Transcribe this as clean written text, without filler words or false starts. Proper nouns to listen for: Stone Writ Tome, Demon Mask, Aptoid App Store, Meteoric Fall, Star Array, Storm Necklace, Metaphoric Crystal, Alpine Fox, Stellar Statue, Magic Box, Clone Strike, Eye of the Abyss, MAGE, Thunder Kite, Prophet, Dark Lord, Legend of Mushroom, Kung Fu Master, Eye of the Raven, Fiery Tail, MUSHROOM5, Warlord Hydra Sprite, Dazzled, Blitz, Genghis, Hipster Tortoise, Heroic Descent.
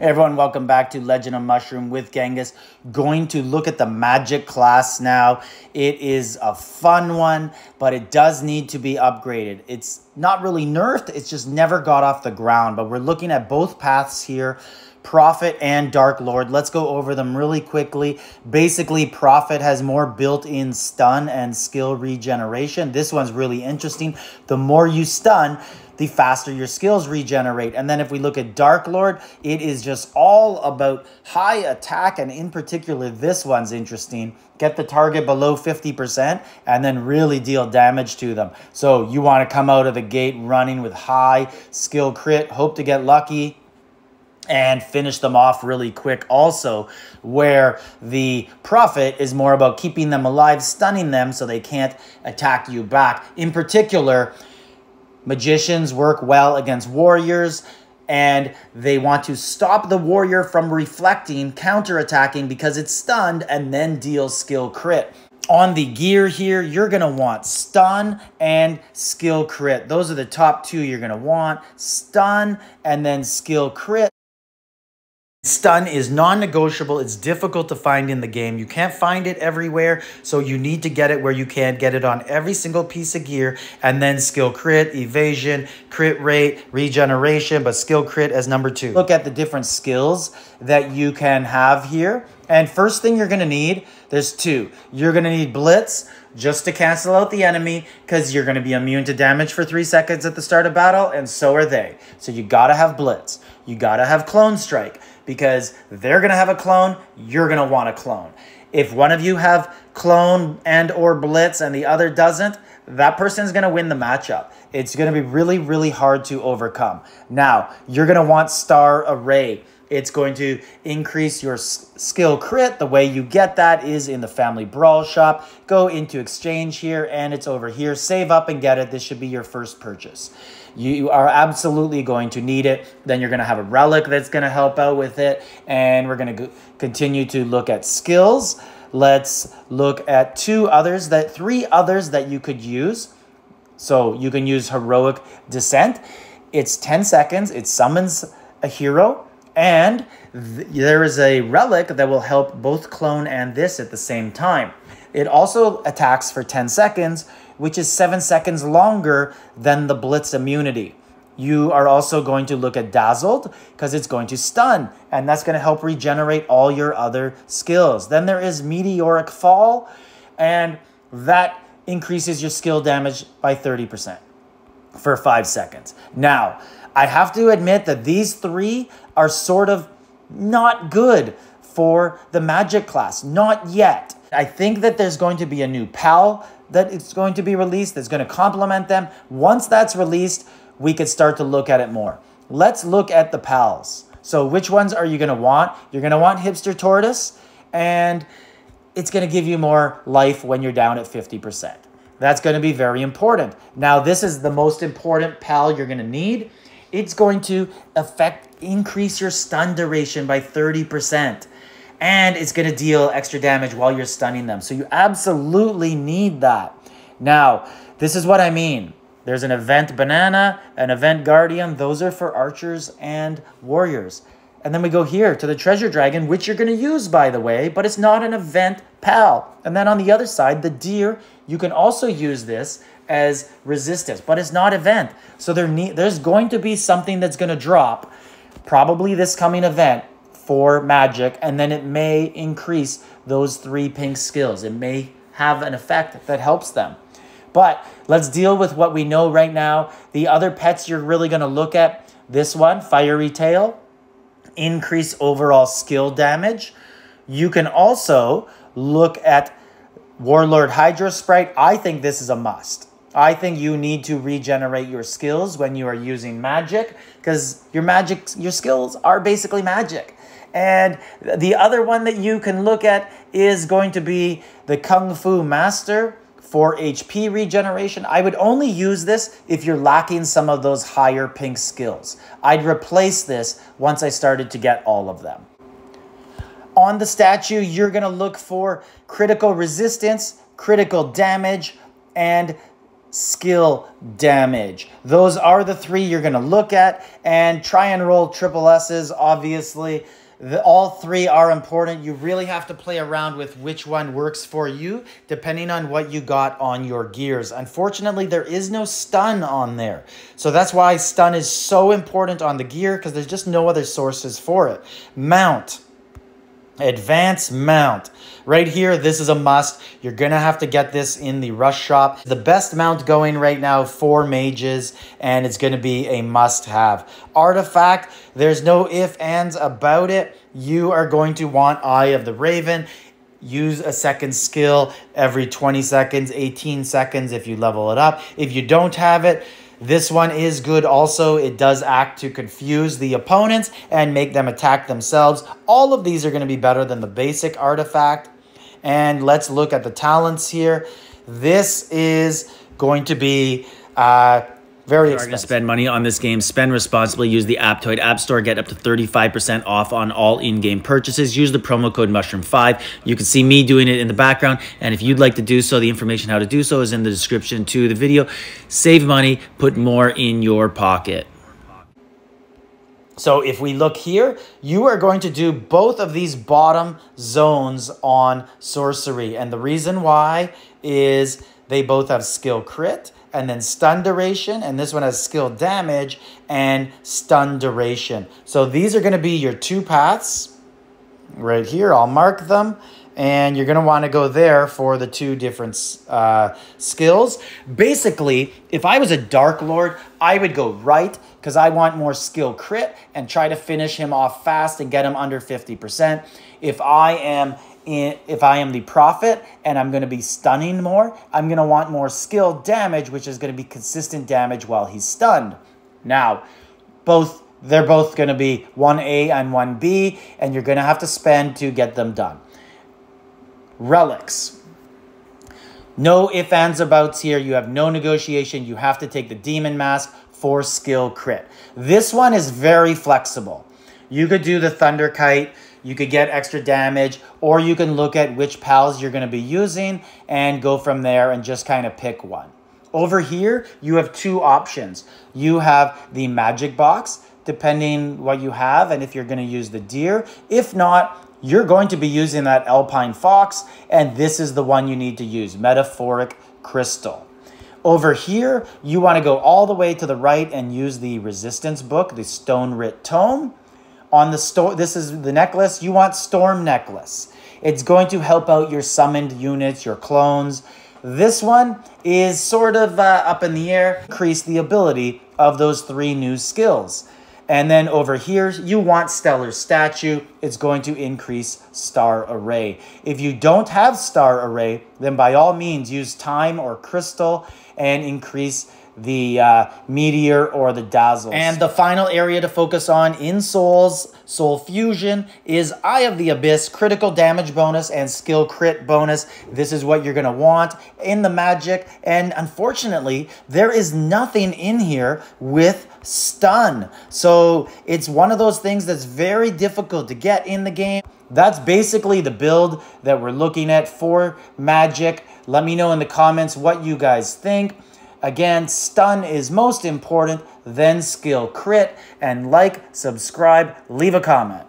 Hey everyone, welcome back to Legend of Mushroom with Genghis. Going to look at the magic class now. It is a fun one, but it does need to be upgraded. It's not really nerfed, it's just never got off the ground. But we're looking at both paths here, Prophet and Dark Lord. Let's go over them really quickly. Basically, Prophet has more built-in stun and skill regeneration. This one's really interesting. The more you stun, the faster your skills regenerate. And then if we look at Dark Lord, it is just all about high attack, and in particular, this one's interesting. Get the target below 50% and then really deal damage to them. So you want to come out of the gate running with high skill crit, hope to get lucky, and finish them off really quick. Also, where the Prophet is more about keeping them alive, stunning them so they can't attack you back. In particular, magicians work well against warriors, and they want to stop the warrior from reflecting, counterattacking because it's stunned, and then deal skill crit. On the gear here, you're going to want stun and skill crit. Those are the top two you're going to want. Stun and then skill crit. Stun is non-negotiable. It's difficult to find in the game. You can't find it everywhere, so you need to get it where you can. Get it on every single piece of gear, and then skill crit, evasion, crit rate, regeneration, but skill crit as number two. Look at the different skills that you can have here. And first thing you're going to need, there's two. You're going to need Blitz just to cancel out the enemy, because you're going to be immune to damage for 3 seconds at the start of battle, and so are they. So you got to have Blitz. You got to have Clone Strike, because they're going to have a clone, you're going to want a clone. If one of you have Clone and or Blitz and the other doesn't, that person's going to win the matchup. It's going to be really, really hard to overcome. Now, you're going to want Star Array. It's going to increase your skill crit. The way you get that is in the Family Brawl shop. Go into exchange here, and it's over here. Save up and get it. This should be your first purchase. You are absolutely going to need it. Then you're going to have a relic that's going to help out with it. And we're going to continue to look at skills. Let's look at three others that you could use. So you can use Heroic Descent. It's 10 seconds. It summons a hero. And there is a relic that will help both clone and this at the same time. It also attacks for 10 seconds, which is 7 seconds longer than the Blitz immunity. You are also going to look at Dazzled, because it's going to stun, and that's going to help regenerate all your other skills. Then there is Meteoric Fall, and that increases your skill damage by 30% for 5 seconds. Now, I have to admit that these three are sort of not good for the magic class. Not yet. I think that there's going to be a new PAL that it's going to be released that's going to complement them. Once that's released, we could start to look at it more. Let's look at the PALs. So which ones are you going to want? You're going to want Hipster Tortoise, and it's going to give you more life when you're down at 50%. That's going to be very important. Now, this is the most important PAL you're going to need. It's going to increase your stun duration by 30%. And it's going to deal extra damage while you're stunning them. So you absolutely need that. Now, this is what I mean. There's an Event Banana, an Event Guardian. Those are for archers and warriors. And then we go here to the Treasure Dragon, which you're going to use, by the way, but it's not an event PAL. And then on the other side, the Deer, you can also use this as resistance, but it's not event. So there's going to be something that's going to drop, probably this coming event, for magic, and then it may increase those three pink skills. It may have an effect that helps them. But let's deal with what we know right now. The other pets you're really going to look at, this one, Fiery Tail, increase overall skill damage. You can also look at Warlord Hydra Sprite. I think this is a must. I think you need to regenerate your skills when you are using magic, because your skills are basically magic. And the other one that you can look at is going to be the Kung Fu Master for HP regeneration. I would only use this if you're lacking some of those higher pink skills. I'd replace this once I started to get all of them. On the statue, you're going to look for critical resistance, critical damage, and skill, damage. Those are the three you're going to look at and try and roll triple S's, obviously. All three are important. You really have to play around with which one works for you, depending on what you got on your gears. Unfortunately, there is no stun on there. So that's why stun is so important on the gear, because there's just no other sources for it. Mount. Advanced mount. Right here, this is a must. You're going to have to get this in the rush shop. The best mount going right now for mages, and it's going to be a must-have. Artifact, there's no ifs, ands about it. You are going to want Eye of the Raven. Use a second skill every 20 seconds, 18 seconds if you level it up. If you don't have it, this one is good also. It does act to confuse the opponents and make them attack themselves. All of these are going to be better than the basic artifact. And let's look at the talents here. This is going to be very expensive. If you are going to spend money on this game, spend responsibly. Use the Aptoid App Store. Get up to 35% off on all in-game purchases. Use the promo code MUSHROOM5. You can see me doing it in the background. And if you'd like to do so, the information how to do so is in the description to the video. Save money. Put more in your pocket. So if we look here, you are going to do both of these bottom zones on sorcery. And the reason why is they both have skill crit, and then stun duration, and this one has skill damage and stun duration. So these are going to be your two paths right here. I'll mark them, and you're going to want to go there for the two different skills. Basically, if I was a Dark Lord, I would go right because I want more skill crit and try to finish him off fast and get him under 50%. If I am the Prophet and I'm going to be stunning more, I'm going to want more skill damage, which is going to be consistent damage while he's stunned. Now, they're both going to be 1A and 1B, and you're going to have to spend to get them done. Relics. No ifs, ands, or buts here. You have no negotiation. You have to take the Demon Mask for skill crit. This one is very flexible. You could do the Thunder Kite. You could get extra damage, or you can look at which pals you're going to be using and go from there and just kind of pick one. Over here, you have two options. You have the Magic Box, depending what you have and if you're going to use the deer. If not, you're going to be using that Alpine Fox, and this is the one you need to use, Metaphoric Crystal. Over here, you want to go all the way to the right and use the Resistance book, the Stone Writ Tome. On the store, this is the necklace. You want Storm Necklace. It's going to help out your summoned units, your clones. This one is sort of up in the air. Increase the ability of those three new skills. And then over here, you want Stellar Statue. It's going to increase Star Array. If you don't have Star Array, then by all means use Time or Crystal and increase the Meteor or the Dazzled. And the final area to focus on in Souls, Soul Fusion, is Eye of the Abyss, critical damage bonus and skill crit bonus. This is what you're going to want in the magic. And unfortunately, there is nothing in here with stun. So it's one of those things that's very difficult to get in the game. That's basically the build that we're looking at for magic. Let me know in the comments what you guys think. Again, stun is most important, then skill crit, and like, subscribe, leave a comment.